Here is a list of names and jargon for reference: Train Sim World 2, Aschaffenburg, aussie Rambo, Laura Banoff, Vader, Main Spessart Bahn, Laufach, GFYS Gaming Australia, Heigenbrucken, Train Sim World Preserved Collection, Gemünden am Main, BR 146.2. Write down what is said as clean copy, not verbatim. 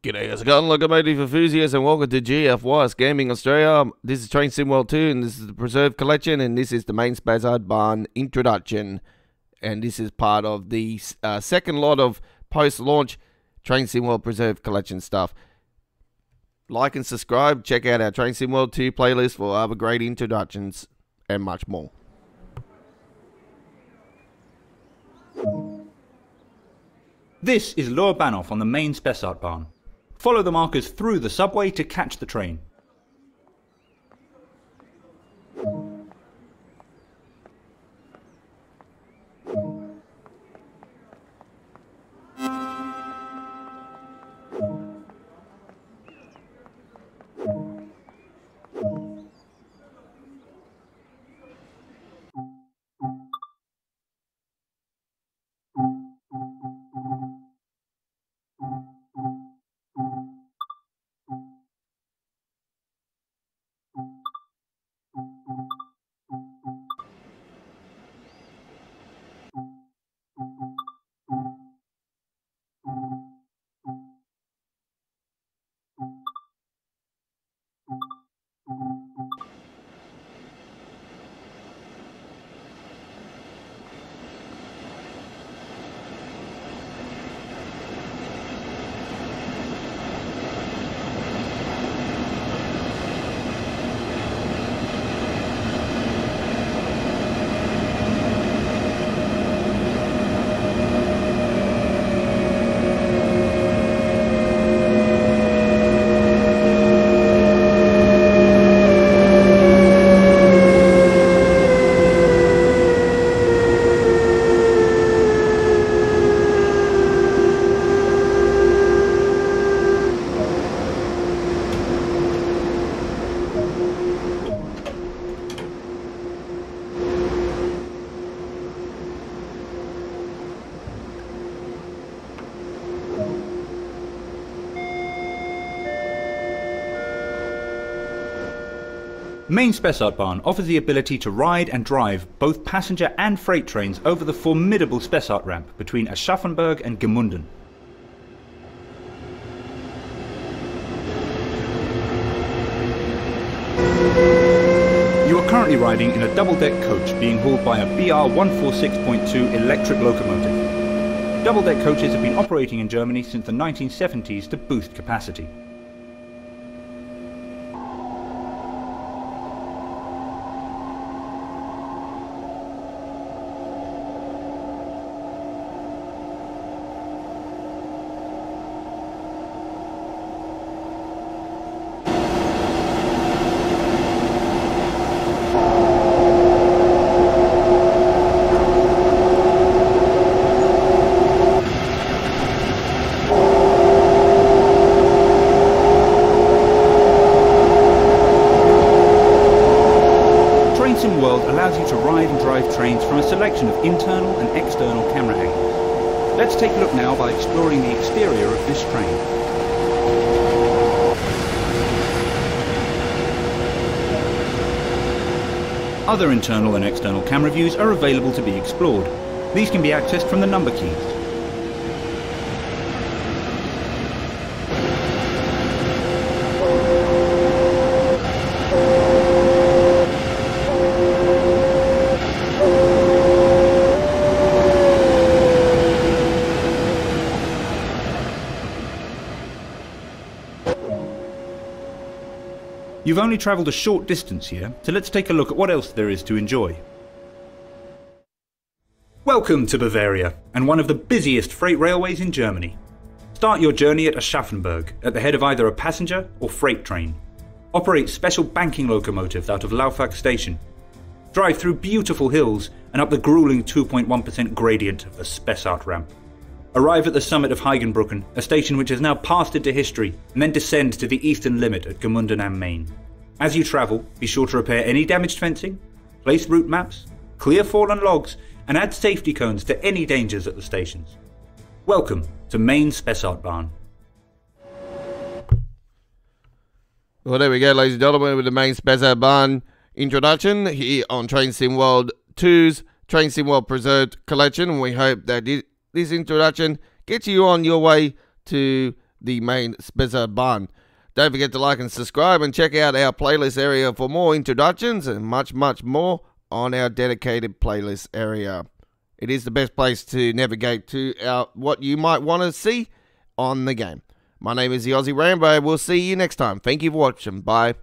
G'day guys, got locomotive enthusiasts and welcome to GFYS Gaming Australia. This is Train Sim World 2 and this is the Preserve Collection and this is the Main Spessart Bahn introduction. And this is part of the second lot of post-launch Train Sim World Preserve Collection stuff. Like and subscribe, check out our Train Sim World 2 playlist for other great introductions and much more. This is Laura Banoff on the Main Spessart Bahn. Follow the markers through the subway to catch the train. Main Spessart Bahn offers the ability to ride and drive both passenger and freight trains over the formidable Spessart ramp between Aschaffenburg and Gemünden. You are currently riding in a double-deck coach being hauled by a BR 146.2 electric locomotive. Double-deck coaches have been operating in Germany since the 1970s to boost capacity. Trains from a selection of internal and external camera angles. Let's take a look now by exploring the exterior of this train. Other internal and external camera views are available to be explored. These can be accessed from the number keys. You've only travelled a short distance here, so let's take a look at what else there is to enjoy. Welcome to Bavaria, and one of the busiest freight railways in Germany. Start your journey at Aschaffenburg, at the head of either a passenger or freight train. Operate special banking locomotives out of Laufach station. Drive through beautiful hills and up the gruelling 2.1% gradient of the Spessart ramp. Arrive at the summit of Heigenbrucken, a station which has now passed into history, and then descend to the eastern limit at Gemünden am Main. As you travel, be sure to repair any damaged fencing, place route maps, clear fallen logs, and add safety cones to any dangers at the stations. Welcome to Main Spessart Bahn. Well, there we go, ladies and gentlemen, with the Main Spessart Bahn introduction here on Train Sim World 2's Train Sim World Preserved Collection. We hope that this introduction gets you on your way to the Main Spessart Bahn. Don't forget to like and subscribe and check out our playlist area for more introductions and much more on our dedicated playlist area. It is the best place to navigate to what you might want to see on the game. My name is the Aussie Rambo. We'll see you next time. Thank you for watching. Bye.